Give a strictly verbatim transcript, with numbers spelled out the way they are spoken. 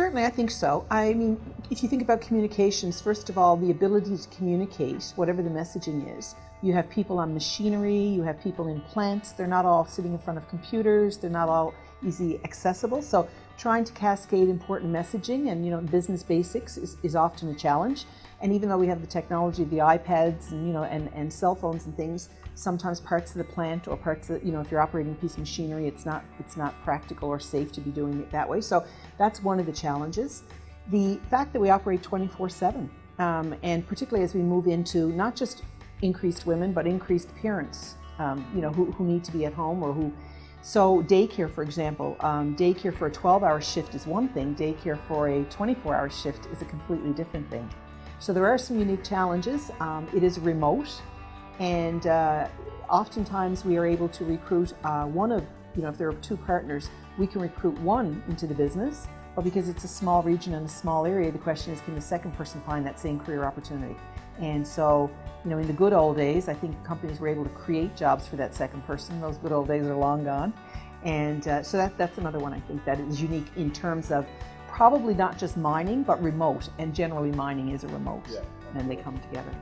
Certainly, I think so. I mean, if you think about communications, first of all, the ability to communicate, whatever the messaging is. You have people on machinery, you have people in plants, they're not all sitting in front of computers, they're not all easy accessible. So trying to cascade important messaging and, you know, business basics is, is often a challenge. And even though we have the technology of the iPads and, you know, and, and cell phones and things, sometimes parts of the plant or parts of, you know, if you're operating a piece of machinery, it's not, it's not practical or safe to be doing it that way. So that's one of the challenges. The fact that we operate twenty-four seven, um, and particularly as we move into not just increased women, but increased parents, um, you know, who, who need to be at home or who, so daycare, for example, um, daycare for a twelve hour shift is one thing, daycare for a twenty-four hour shift is a completely different thing. So there are some unique challenges. Um, it is remote, and uh, oftentimes we are able to recruit uh, one of, you know, if there are two partners, we can recruit one into the business, but because it's a small region and a small area, the question is, can the second person find that same career opportunity? And so, you know, in the good old days, I think companies were able to create jobs for that second person. Those good old days are long gone. And uh, so that, that's another one I think that is unique in terms of probably not just mining, but remote. And generally mining is a remote, yeah, and they come together.